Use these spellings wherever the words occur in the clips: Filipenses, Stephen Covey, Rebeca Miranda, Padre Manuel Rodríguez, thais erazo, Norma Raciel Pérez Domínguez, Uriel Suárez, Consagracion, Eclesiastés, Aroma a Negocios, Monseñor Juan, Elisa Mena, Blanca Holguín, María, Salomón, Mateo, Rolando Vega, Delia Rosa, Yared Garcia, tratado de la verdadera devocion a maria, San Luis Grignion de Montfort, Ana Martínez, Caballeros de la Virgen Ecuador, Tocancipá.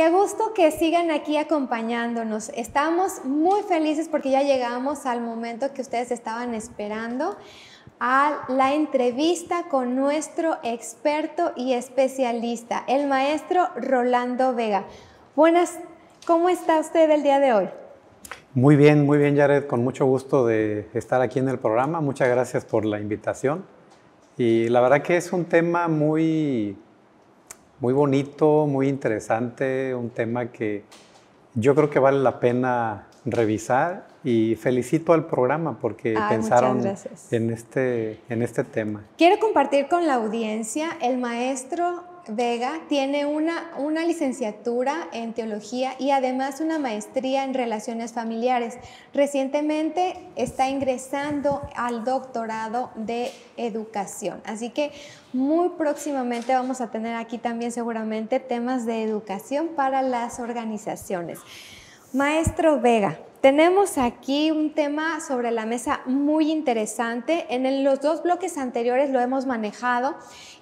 Qué gusto que sigan aquí acompañándonos. Estamos muy felices porque ya llegamos al momento que ustedes estaban esperando, a la entrevista con nuestro experto y especialista, el maestro Rolando Vega. Buenas, ¿cómo está usted el día de hoy? Muy bien, Yared, con mucho gusto de estar aquí en el programa. Muchas gracias por la invitación. Y la verdad que es un tema muy bonito, muy interesante, un tema que yo creo que vale la pena revisar, y felicito al programa porque pensaron en este tema. Quiero compartir con la audiencia, el maestro Vega tiene una licenciatura en teología y además una maestría en relaciones familiares. Recientemente está ingresando al doctorado de educación. Así que muy próximamente vamos a tener aquí también seguramente temas de educación para las organizaciones. Maestro Vega, tenemos aquí un tema sobre la mesa muy interesante. En los dos bloques anteriores lo hemos manejado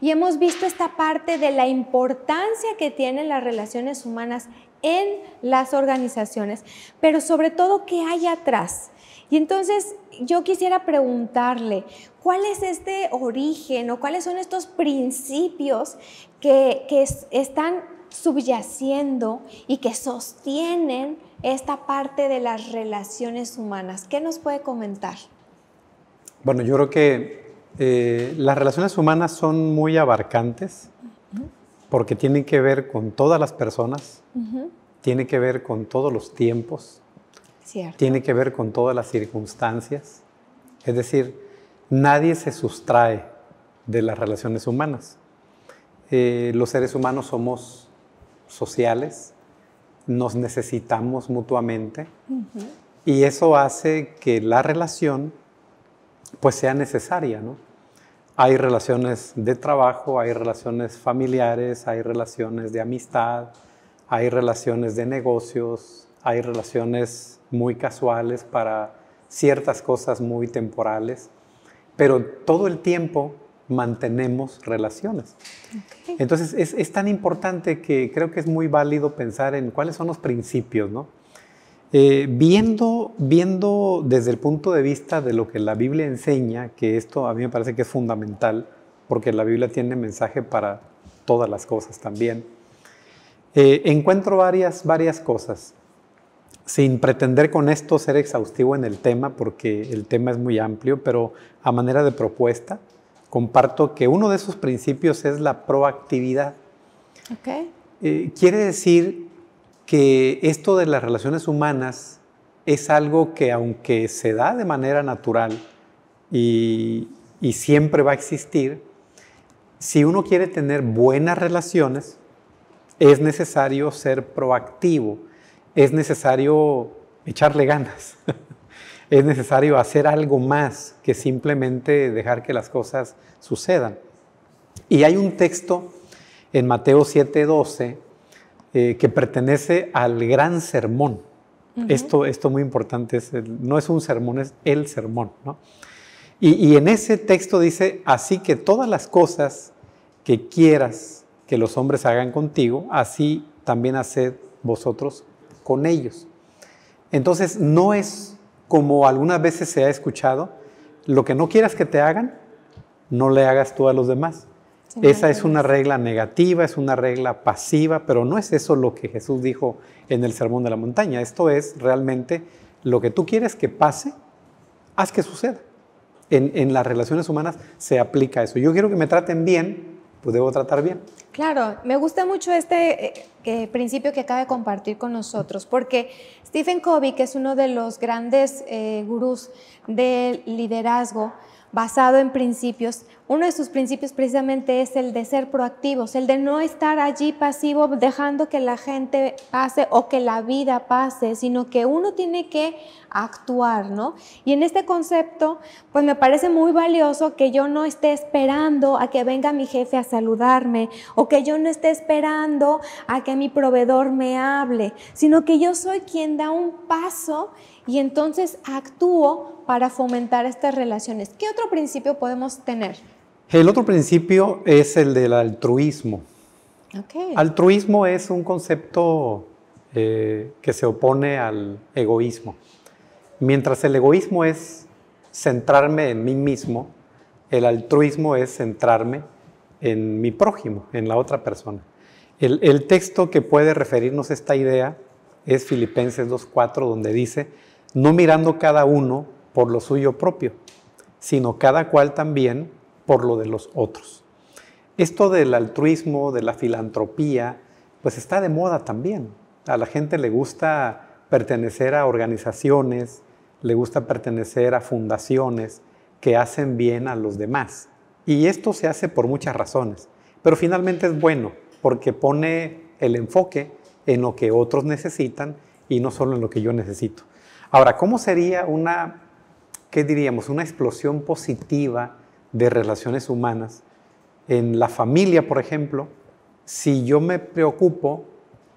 y hemos visto esta parte de la importancia que tienen las relaciones humanas en las organizaciones, pero sobre todo qué hay atrás. Y entonces yo quisiera preguntarle, ¿cuál es este origen o cuáles son estos principios que están subyaciendo y que sostienen esta parte de las relaciones humanas? ¿Qué nos puede comentar? Bueno, yo creo que las relaciones humanas son muy abarcantes, uh-huh, porque tienen que ver con todas las personas, uh-huh, tienen que ver con todos los tiempos, cierto, tienen que ver con todas las circunstancias. Es decir, nadie se sustrae de las relaciones humanas. Los seres humanos somos sociales, nos necesitamos mutuamente, uh-huh, y eso hace que la relación pues sea necesaria, ¿no? Hay relaciones de trabajo, hay relaciones familiares, hay relaciones de amistad, hay relaciones de negocios, hay relaciones muy casuales para ciertas cosas muy temporales, pero todo el tiempo mantenemos relaciones. Okay. Entonces, es tan importante que creo que es muy válido pensar en cuáles son los principios, ¿no? Viendo desde el punto de vista de lo que la Biblia enseña, que esto a mí me parece que es fundamental, porque la Biblia tiene mensaje para todas las cosas también, encuentro varias cosas, sin pretender con esto ser exhaustivo en el tema, porque el tema es muy amplio, pero a manera de propuesta, comparto que uno de esos principios es la proactividad. Okay. Quiere decir que esto de las relaciones humanas es algo que, aunque se da de manera natural y siempre va a existir, si uno quiere tener buenas relaciones, es necesario ser proactivo, es necesario echarle ganas. Es necesario hacer algo más que simplemente dejar que las cosas sucedan. Y hay un texto en Mateo 7:12 que pertenece al gran sermón. Uh-huh. Esto muy importante, no es un sermón, es el sermón, ¿no? Y en ese texto dice, así que todas las cosas que quieras que los hombres hagan contigo, así también haced vosotros con ellos. Entonces, no es como algunas veces se ha escuchado, lo que no quieras que te hagan, no le hagas tú a los demás. Sí, esa es una regla negativa, es una regla pasiva, pero no es eso lo que Jesús dijo en el Sermón de la Montaña. Esto es realmente lo que tú quieres que pase, haz que suceda. En las relaciones humanas se aplica eso. Yo quiero que me traten bien, pues debo tratar bien. Claro, me gusta mucho este principio que acaba de compartir con nosotros, porque Stephen Covey, que es uno de los grandes gurús del liderazgo basado en principios, uno de sus principios precisamente es el de ser proactivos, el de no estar allí pasivo dejando que la gente pase o que la vida pase, sino que uno tiene que actuar, ¿no? Y en este concepto, pues me parece muy valioso que yo no esté esperando a que venga mi jefe a saludarme, o que yo no esté esperando a que mi proveedor me hable, sino que yo soy quien da un paso y entonces actúo para fomentar estas relaciones. ¿Qué otro principio podemos tener? El otro principio es el del altruismo. Okay. Altruismo es un concepto que se opone al egoísmo. Mientras el egoísmo es centrarme en mí mismo, el altruismo es centrarme en mi prójimo, en la otra persona. El texto que puede referirnos a esta idea es Filipenses 2:4, donde dice, no mirando cada uno por lo suyo propio, sino cada cual también por lo de los otros. Esto del altruismo, de la filantropía, pues está de moda también. A la gente le gusta pertenecer a organizaciones, le gusta pertenecer a fundaciones que hacen bien a los demás. Y esto se hace por muchas razones, pero finalmente es bueno porque pone el enfoque en lo que otros necesitan y no solo en lo que yo necesito. Ahora, ¿cómo sería una, qué diríamos, una explosión positiva de relaciones humanas en la familia, por ejemplo, si yo me preocupo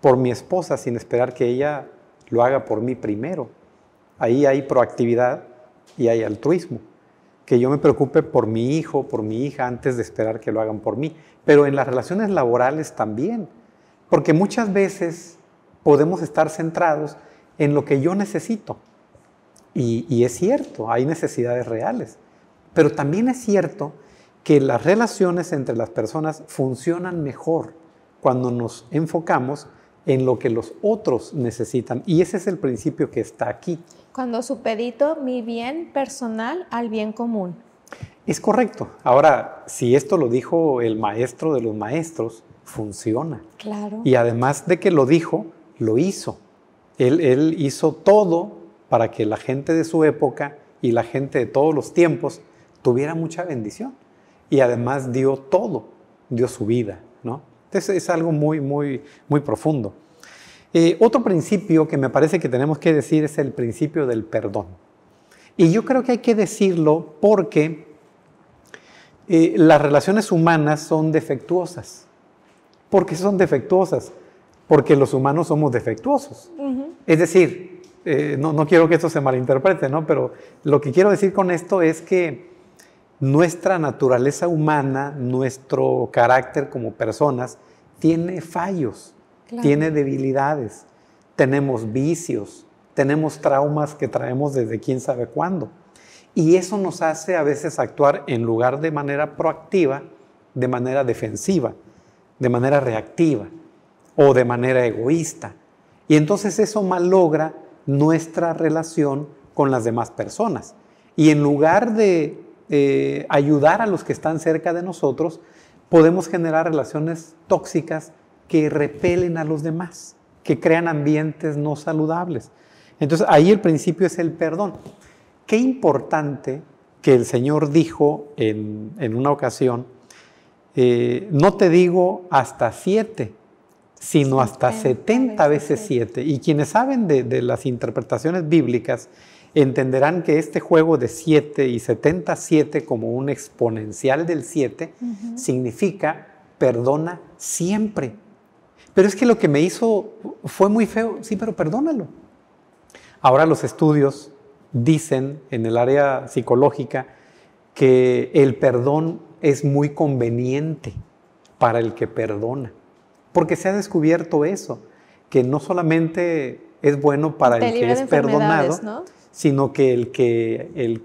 por mi esposa sin esperar que ella lo haga por mí primero? Ahí hay proactividad y hay altruismo. Que yo me preocupe por mi hijo, por mi hija, antes de esperar que lo hagan por mí. Pero en las relaciones laborales también. Porque muchas veces podemos estar centrados en lo que yo necesito. Y es cierto, hay necesidades reales. Pero también es cierto que las relaciones entre las personas funcionan mejor cuando nos enfocamos en lo que los otros necesitan. Y ese es el principio que está aquí. Cuando supedito mi bien personal al bien común. Es correcto. Ahora, si esto lo dijo el maestro de los maestros, funciona. Claro. Y además de que lo dijo, lo hizo. Él hizo todo para que la gente de su época y la gente de todos los tiempos tuviera mucha bendición. Y además dio todo, dio su vida, ¿no? Entonces es algo muy profundo. Otro principio que me parece que tenemos que decir es el principio del perdón. Y yo creo que hay que decirlo porque las relaciones humanas son defectuosas. ¿Por qué son defectuosas? Porque los humanos somos defectuosos. Uh-huh. Es decir, no quiero que esto se malinterprete, ¿no? Pero lo que quiero decir con esto es que nuestra naturaleza humana, nuestro carácter como personas, tiene fallos, claro, tiene debilidades, tenemos vicios, tenemos traumas que traemos desde quién sabe cuándo. Y eso nos hace a veces actuar en lugar de manera proactiva, de manera defensiva, de manera reactiva o de manera egoísta. Y entonces eso malogra nuestra relación con las demás personas. Y en lugar de ayudar a los que están cerca de nosotros, podemos generar relaciones tóxicas que repelen a los demás, que crean ambientes no saludables. Entonces, ahí el principio es el perdón. Qué importante que el Señor dijo en una ocasión, no te digo hasta 7, sino hasta 70 veces 7. Y quienes saben de las interpretaciones bíblicas, entenderán que este juego de 7 y 77 como un exponencial del 7 uh-huh, significa perdona siempre. Pero es que lo que me hizo fue muy feo. Sí, pero perdónalo. Ahora los estudios dicen en el área psicológica que el perdón es muy conveniente para el que perdona. Porque se ha descubierto eso, que no solamente es bueno para el que es perdonado, ¿no?, sino que el que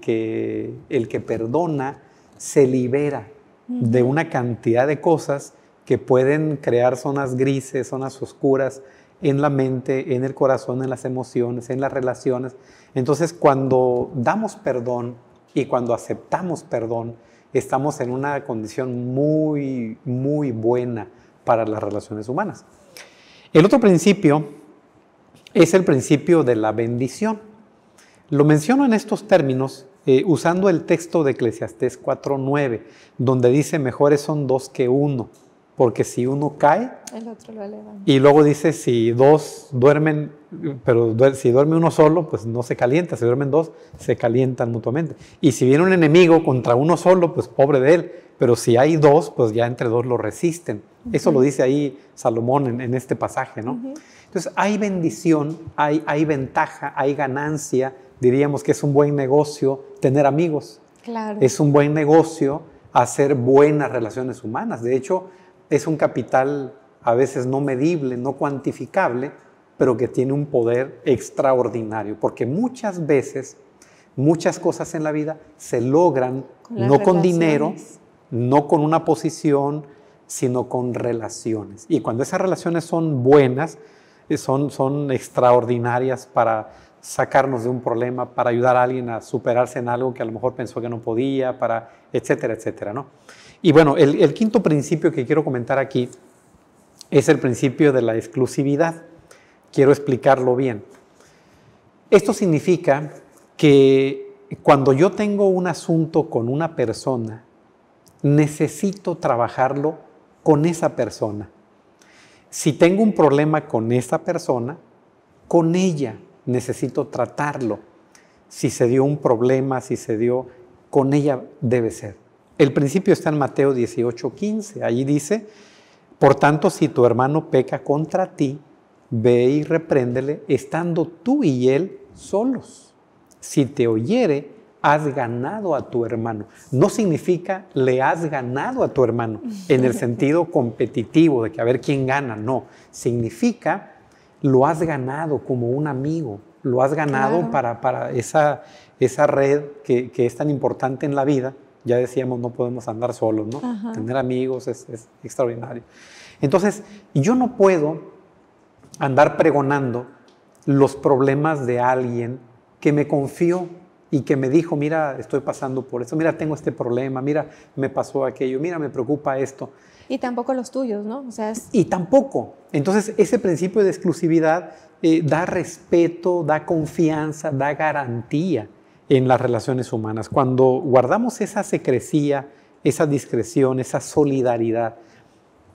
perdona se libera uh-huh, de una cantidad de cosas que pueden crear zonas grises, zonas oscuras en la mente, en el corazón, en las emociones, en las relaciones. Entonces, cuando damos perdón y cuando aceptamos perdón, estamos en una condición muy buena para las relaciones humanas. El otro principio es el principio de la bendición. Lo menciono en estos términos usando el texto de Eclesiastés 4:9, donde dice, mejores son dos que uno, porque si uno cae, el otro lo eleva. Y luego dice, si dos duermen, pero si duerme uno solo, pues no se calienta, si duermen dos, se calientan mutuamente. Y si viene un enemigo contra uno solo, pues pobre de él, pero si hay dos, pues ya entre dos lo resisten. Uh-huh. Eso lo dice ahí Salomón en este pasaje, ¿no? Uh-huh. Entonces, hay bendición, hay ventaja, hay ganancia. Diríamos que es un buen negocio tener amigos. Claro. Es un buen negocio hacer buenas relaciones humanas. De hecho, es un capital a veces no medible, no cuantificable, pero que tiene un poder extraordinario. Porque muchas veces, muchas cosas en la vida se logran no con dinero, no con una posición, sino con relaciones. Y cuando esas relaciones son buenas, son extraordinarias para sacarnos de un problema, para ayudar a alguien a superarse en algo que a lo mejor pensó que no podía, para etcétera, etcétera, ¿no? Y bueno, el quinto principio que quiero comentar aquí es el principio de la exclusividad. Quiero explicarlo bien. Esto significa que cuando yo tengo un asunto con una persona, necesito trabajarlo con esa persona. Si tengo un problema con esa persona, con ella necesito tratarlo. Si se dio un problema, si se dio, con ella debe ser. El principio está en Mateo 18:15. Allí dice, por tanto, si tu hermano peca contra ti, ve y repréndele, estando tú y él solos. Si te oyere, has ganado a tu hermano. No significa le has ganado a tu hermano en el sentido competitivo de que a ver quién gana, no. Significa lo has ganado como un amigo, lo has ganado claro. para esa red que es tan importante en la vida. Ya decíamos, no podemos andar solos, ¿no? Ajá. Tener amigos es extraordinario. Entonces, yo no puedo andar pregonando los problemas de alguien que me confió y que me dijo, mira, estoy pasando por esto, mira, tengo este problema, mira, me pasó aquello, mira, me preocupa esto. Y tampoco los tuyos, ¿no? O sea, y tampoco. Entonces, ese principio de exclusividad da respeto, da confianza, da garantía en las relaciones humanas. Cuando guardamos esa secrecía, esa discreción, esa solidaridad,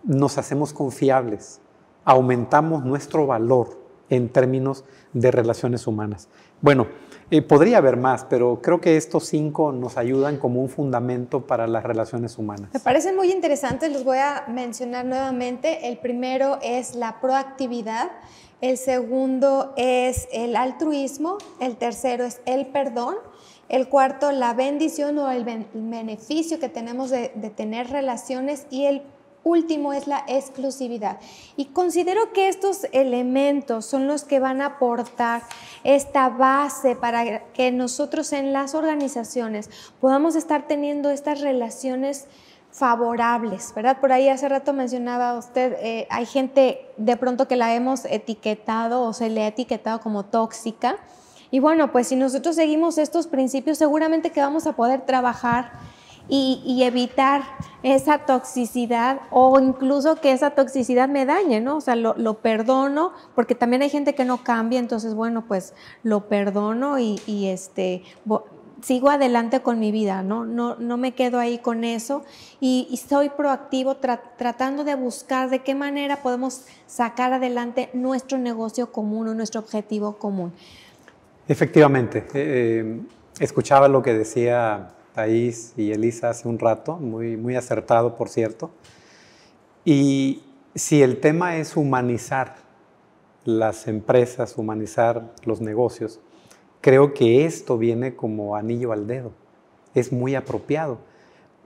nos hacemos confiables, aumentamos nuestro valor en términos de relaciones humanas. Bueno, podría haber más, pero creo que estos 5 nos ayudan como un fundamento para las relaciones humanas. Me parecen muy interesantes, los voy a mencionar nuevamente. El primero es la proactividad, el segundo es el altruismo, el tercero es el perdón, el cuarto la bendición o el beneficio que tenemos de tener relaciones y el último es la exclusividad. Y considero que estos elementos son los que van a aportar esta base para que nosotros en las organizaciones podamos estar teniendo estas relaciones favorables, ¿verdad? Por ahí hace rato mencionaba usted, hay gente de pronto que la hemos etiquetado o se le ha etiquetado como tóxica. Y bueno, pues si nosotros seguimos estos principios, seguramente que vamos a poder trabajar y evitar esa toxicidad o incluso que esa toxicidad me dañe, ¿no? O sea, lo perdono, porque también hay gente que no cambia, entonces, bueno, pues lo perdono y sigo adelante con mi vida, ¿no? No me quedo ahí con eso y soy proactivo tratando de buscar de qué manera podemos sacar adelante nuestro negocio común o nuestro objetivo común. Efectivamente, escuchaba lo que decía Thais y Elisa hace un rato, muy, muy acertado, por cierto. Y si el tema es humanizar las empresas, humanizar los negocios, creo que esto viene como anillo al dedo. Es muy apropiado,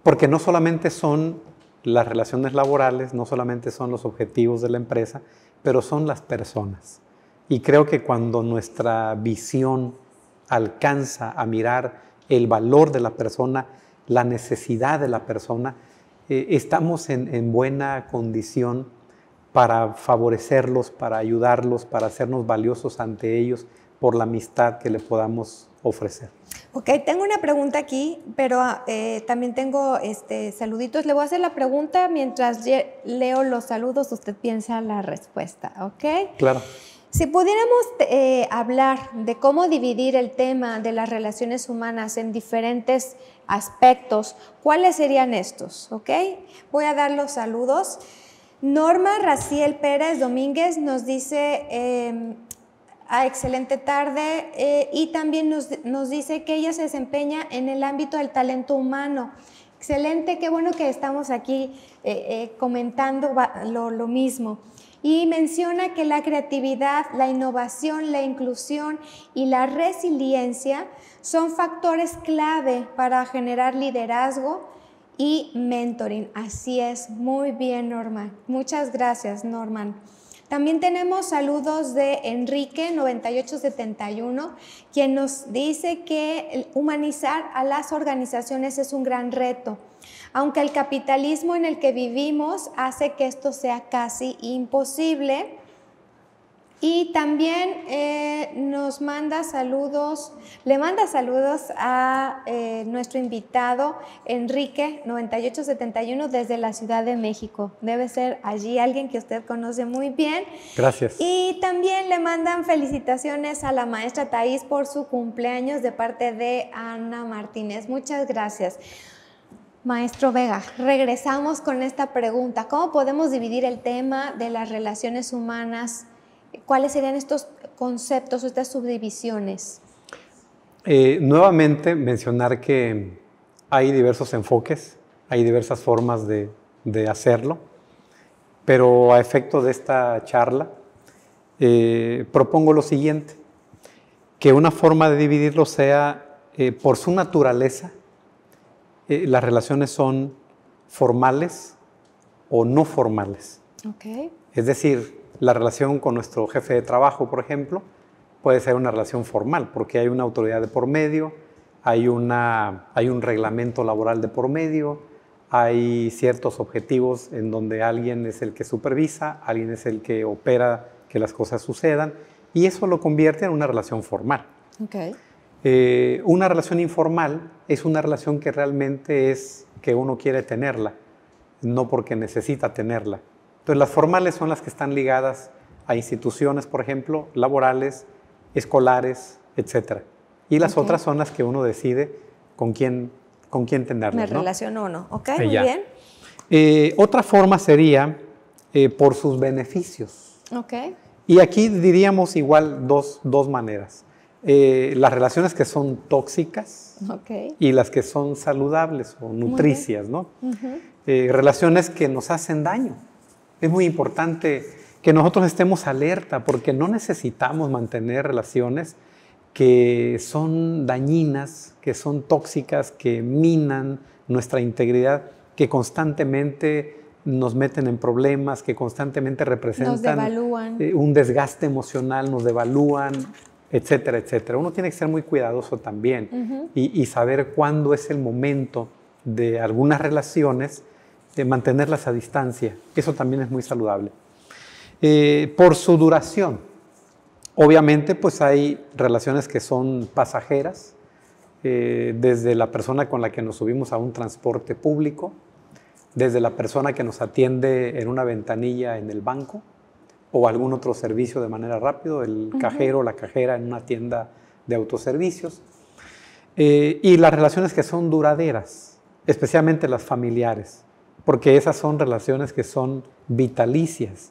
porque no solamente son las relaciones laborales, no solamente son los objetivos de la empresa, pero son las personas. Y creo que cuando nuestra visión alcanza a mirar el valor de la persona, la necesidad de la persona, estamos en buena condición para favorecerlos, para ayudarlos, para hacernos valiosos ante ellos por la amistad que le podamos ofrecer. Ok, tengo una pregunta aquí, pero también tengo saluditos. Le voy a hacer la pregunta mientras leo los saludos, usted piensa la respuesta, ¿ok? Claro. Si pudiéramos hablar de cómo dividir el tema de las relaciones humanas en diferentes aspectos, ¿cuáles serían estos? ¿Okay? Voy a dar los saludos. Norma Raciel Pérez Domínguez nos dice, excelente tarde, y también nos dice que ella se desempeña en el ámbito del talento humano. Excelente, qué bueno que estamos aquí comentando lo mismo. Y menciona que la creatividad, la innovación, la inclusión y la resiliencia son factores clave para generar liderazgo y mentoring. Así es, muy bien, Norma. Muchas gracias, Norman. También tenemos saludos de Enrique 9871, quien nos dice que humanizar a las organizaciones es un gran reto, aunque el capitalismo en el que vivimos hace que esto sea casi imposible. Y también le manda saludos a nuestro invitado Enrique 9871 desde la Ciudad de México. Debe ser allí alguien que usted conoce muy bien. Gracias. Y también le mandan felicitaciones a la maestra Thais por su cumpleaños de parte de Ana Martínez. Muchas gracias. Maestro Vega, regresamos con esta pregunta. ¿Cómo podemos dividir el tema de las relaciones humanas? ¿Cuáles serían estos conceptos o estas subdivisiones? Nuevamente mencionar que hay diversos enfoques, hay diversas formas de hacerlo, pero a efecto de esta charla propongo lo siguiente, que una forma de dividirlo sea, por su naturaleza, las relaciones son formales o no formales. Okay. Es decir, la relación con nuestro jefe de trabajo, por ejemplo, puede ser una relación formal porque hay una autoridad de por medio, hay un reglamento laboral de por medio, hay ciertos objetivos en donde alguien es el que supervisa, alguien es el que opera que las cosas sucedan y eso lo convierte en una relación formal. Okay. Una relación informal es una relación que realmente es que uno quiere tenerla, no porque necesita tenerla. Entonces, las formales son las que están ligadas a instituciones, por ejemplo, laborales, escolares, etc. Y las otras son las que uno decide con quién tenerlas. Me relaciono o no. Ok, muy bien. Otra forma sería por sus beneficios. Ok. Y aquí diríamos igual dos maneras. Las relaciones que son tóxicas y las que son saludables o nutricias, ¿no? Uh-huh. Relaciones que nos hacen daño. Es muy importante que nosotros estemos alerta porque no necesitamos mantener relaciones que son dañinas, que son tóxicas, que minan nuestra integridad, que constantemente nos meten en problemas, que constantemente representan un desgaste emocional, nos devalúan, etcétera, etcétera. Uno tiene que ser muy cuidadoso también y saber cuándo es el momento de algunas relaciones de mantenerlas a distancia. Eso también es muy saludable. Por su duración, obviamente, pues hay relaciones que son pasajeras, desde la persona con la que nos subimos a un transporte público, desde la persona que nos atiende en una ventanilla en el banco o algún otro servicio de manera rápida, el cajero o la cajera en una tienda de autoservicios. Y las relaciones que son duraderas, especialmente las familiares, porque esas son relaciones que son vitalicias.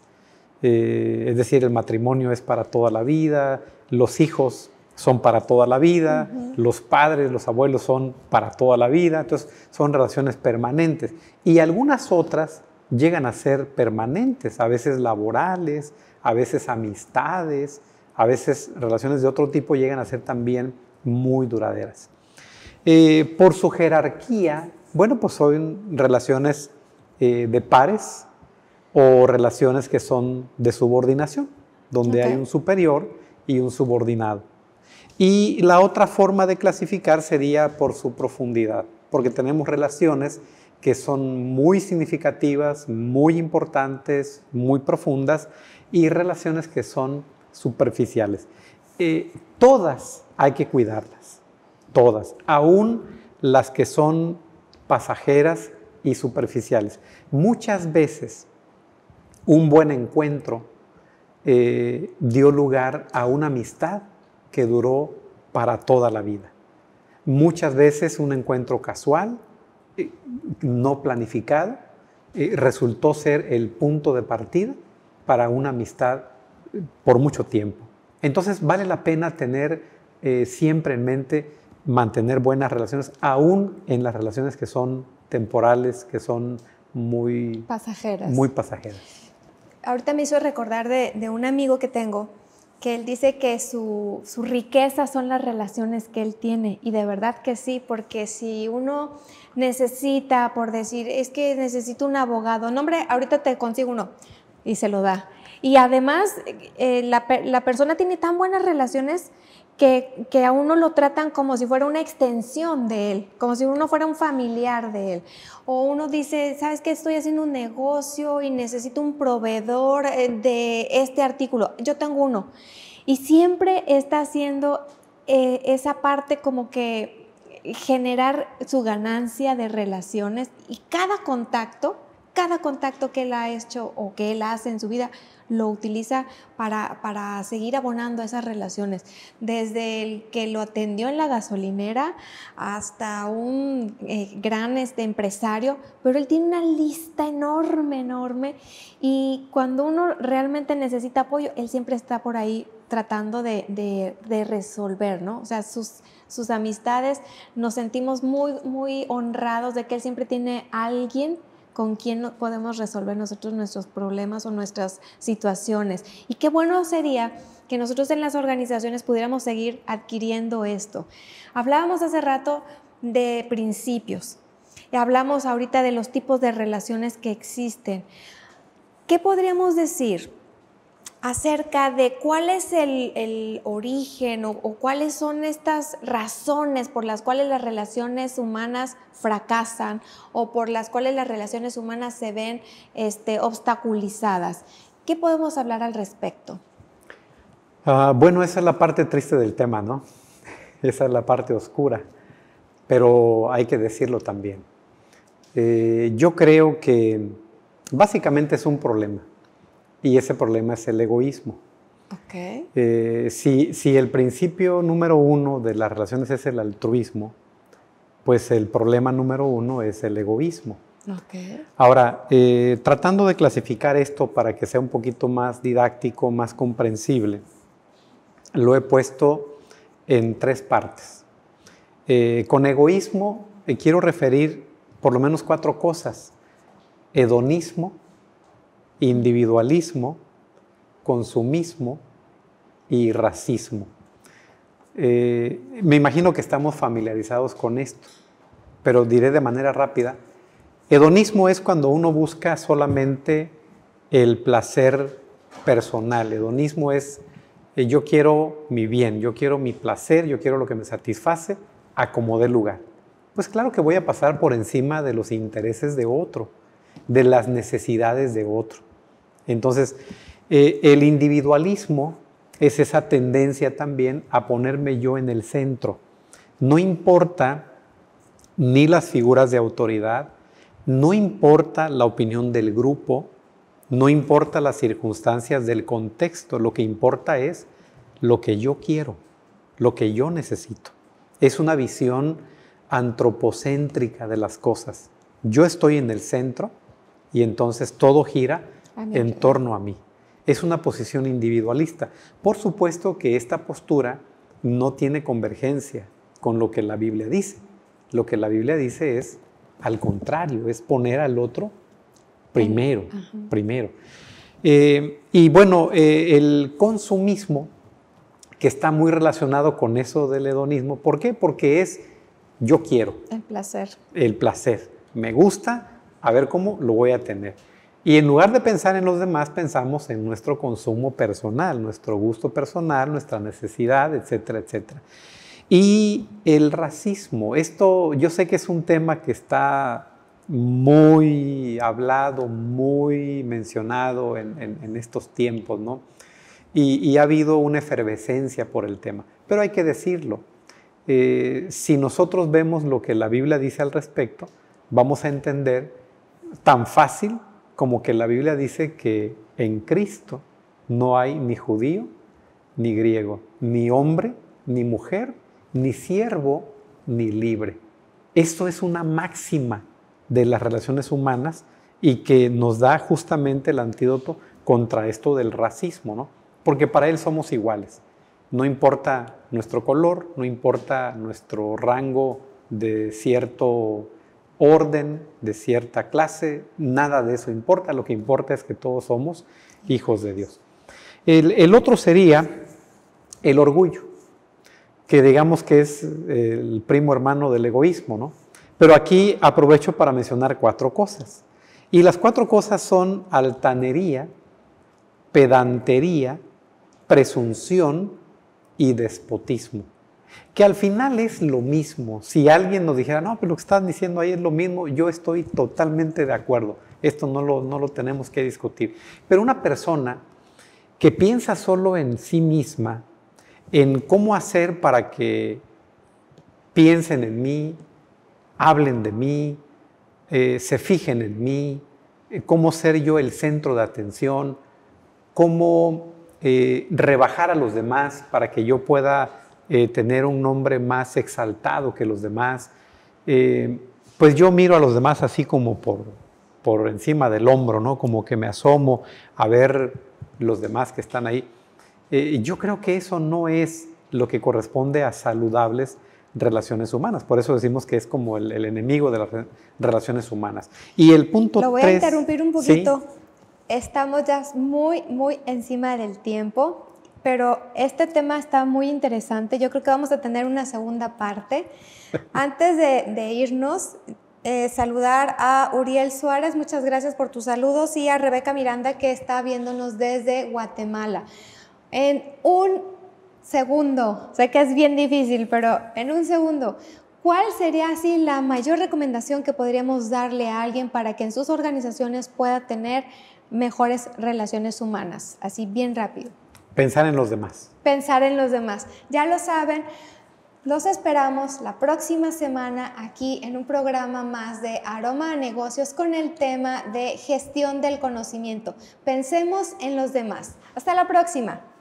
Es decir, el matrimonio es para toda la vida, los hijos son para toda la vida, los padres, los abuelos son para toda la vida. Entonces, son relaciones permanentes. Y algunas otras llegan a ser permanentes, a veces laborales, a veces amistades, a veces relaciones de otro tipo llegan a ser también muy duraderas. Por su jerarquía, bueno, pues son relaciones de pares o relaciones que son de subordinación, donde hay un superior y un subordinado. Y la otra forma de clasificar sería por su profundidad, porque tenemos relaciones que son muy significativas, muy importantes, muy profundas, y relaciones que son superficiales. Todas hay que cuidarlas, todas, aún las que son pasajeras y superficiales. Muchas veces un buen encuentro dio lugar a una amistad que duró para toda la vida. Muchas veces un encuentro casual, no planificado, resultó ser el punto de partida para una amistad por mucho tiempo. Entonces vale la pena tener siempre en mente mantener buenas relaciones, aún en las relaciones que son temporales, que son muy pasajeras. Ahorita me hizo recordar de un amigo que tengo que él dice que su riqueza son las relaciones que él tiene, y de verdad que sí, porque si uno necesita, por decir, es que necesito un abogado, no hombre, ahorita te consigo uno, y se lo da. Y además la persona tiene tan buenas relaciones que a uno lo tratan como si fuera una extensión de él, como si uno fuera un familiar de él. O uno dice, ¿sabes qué? Estoy haciendo un negocio y necesito un proveedor de este artículo. Yo tengo uno. Y siempre está haciendo esa parte como que generar su ganancia de relaciones, y cada contacto que él ha hecho o que él hace en su vida lo utiliza para seguir abonando a esas relaciones. Desde el que lo atendió en la gasolinera hasta un gran empresario, pero él tiene una lista enorme, enorme, y cuando uno realmente necesita apoyo, él siempre está por ahí tratando de resolver, ¿no? O sea, sus amistades, nos sentimos muy, muy honrados de que él siempre tiene a alguien con quién podemos resolver nosotros nuestros problemas o nuestras situaciones. Y qué bueno sería que nosotros en las organizaciones pudiéramos seguir adquiriendo esto. Hablábamos hace rato de principios, y hablamos ahorita de los tipos de relaciones que existen. ¿Qué podríamos decir acerca de cuál es el origen o cuáles son estas razones por las cuales las relaciones humanas fracasan o por las cuales las relaciones humanas se ven obstaculizadas? ¿Qué podemos hablar al respecto? Bueno, esa es la parte triste del tema, ¿no? Esa es la parte oscura, pero hay que decirlo también. Yo creo que básicamente es un problema. Y ese problema es el egoísmo. Okay. Si el principio número uno de las relaciones es el altruismo, pues el problema número uno es el egoísmo. Okay. Ahora, tratando de clasificar esto para que sea un poquito más didáctico, más comprensible, lo he puesto en tres partes. Con egoísmo quiero referir por lo menos cuatro cosas. Hedonismo, individualismo, consumismo y racismo. Me imagino que estamos familiarizados con esto, pero diré de manera rápida. Hedonismo es cuando uno busca solamente el placer personal. Hedonismo es yo quiero mi bien, yo quiero mi placer, yo quiero lo que me satisface, a como dé lugar. Pues claro que voy a pasar por encima de los intereses de otro, de las necesidades de otro. Entonces, el individualismo es esa tendencia también a ponerme yo en el centro. No importa ni las figuras de autoridad, no importa la opinión del grupo, no importa las circunstancias del contexto, lo que importa es lo que yo quiero, lo que yo necesito. Es una visión antropocéntrica de las cosas. Yo estoy en el centro, y entonces todo gira en torno a mí. Es una posición individualista. Por supuesto que esta postura no tiene convergencia con lo que la Biblia dice. Lo que la Biblia dice es, al contrario, es poner al otro primero. Primero. Y bueno, el consumismo, que está muy relacionado con eso del hedonismo. ¿Por qué? Porque es, yo quiero. El placer. El placer. Me gusta. A ver cómo lo voy a tener. Y en lugar de pensar en los demás, pensamos en nuestro consumo personal, nuestro gusto personal, nuestra necesidad, etcétera, etcétera. Y el racismo. Esto yo sé que es un tema que está muy hablado, muy mencionado en estos tiempos, ¿no? Y ha habido una efervescencia por el tema. Pero hay que decirlo. Si nosotros vemos lo que la Biblia dice al respecto, vamos a entender tan fácil como que la Biblia dice que en Cristo no hay ni judío ni griego, ni hombre ni mujer, ni siervo ni libre. Esto es una máxima de las relaciones humanas y que nos da justamente el antídoto contra esto del racismo, ¿no? Porque para él somos iguales. No importa nuestro color, no importa nuestro rango de cierto orden, de cierta clase, nada de eso importa. Lo que importa es que todos somos hijos de Dios. El otro sería el orgullo, que digamos que es el primo hermano del egoísmo, ¿no? Pero aquí aprovecho para mencionar 4 cosas. Y las 4 cosas son altanería, pedantería, presunción y despotismo. Que al final es lo mismo. Si alguien nos dijera, no, pero lo que estás diciendo ahí es lo mismo, yo estoy totalmente de acuerdo. Esto no lo tenemos que discutir. Pero una persona que piensa solo en sí misma, en cómo hacer para que piensen en mí, hablen de mí, se fijen en mí, cómo ser yo el centro de atención, cómo rebajar a los demás para que yo pueda tener un nombre más exaltado que los demás. Pues yo miro a los demás así como por encima del hombro, ¿no? Como que me asomo a ver los demás que están ahí. Yo creo que eso no es lo que corresponde a saludables relaciones humanas. Por eso decimos que es como el enemigo de las relaciones humanas. Y el punto 3... Lo voy a interrumpir un poquito. ¿Sí? Estamos ya muy encima del tiempo, pero este tema está muy interesante. Yo creo que vamos a tener una segunda parte. Antes de irnos, saludar a Uriel Suárez, muchas gracias por tus saludos, y a Rebeca Miranda, que está viéndonos desde Guatemala. En un segundo, sé que es bien difícil, pero en un segundo, ¿cuál sería así la mayor recomendación que podríamos darle a alguien para que en sus organizaciones pueda tener mejores relaciones humanas? Así bien rápido. Pensar en los demás. Pensar en los demás. Ya lo saben, los esperamos la próxima semana aquí en un programa más de Aroma a Negocios con el tema de gestión del conocimiento. Pensemos en los demás. Hasta la próxima.